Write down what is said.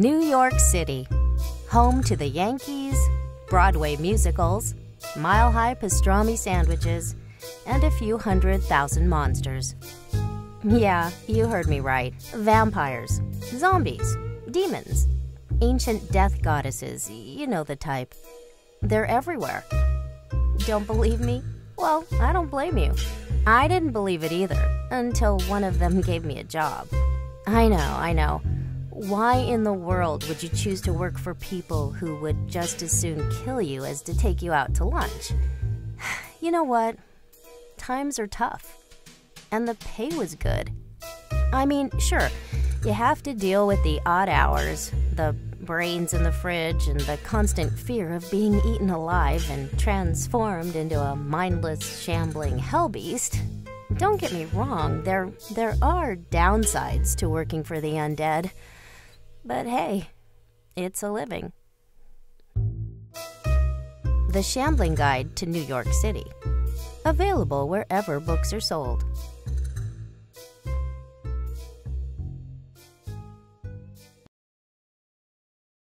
New York City, home to the Yankees, Broadway musicals, mile-high pastrami sandwiches, and a few 100,000 monsters. Yeah, you heard me right. Vampires, zombies, demons, ancient death goddesses, you know the type. They're everywhere. Don't believe me? Well, I don't blame you. I didn't believe it either, until one of them gave me a job. I know. Why in the world would you choose to work for people who would just as soon kill you as to take you out to lunch? You know what? Times are tough. And the pay was good. I mean, sure, you have to deal with the odd hours, the brains in the fridge, and the constant fear of being eaten alive and transformed into a mindless, shambling hellbeast. Don't get me wrong, there are downsides to working for the undead. But hey, it's a living. The Shambling Guide to New York City. Available wherever books are sold.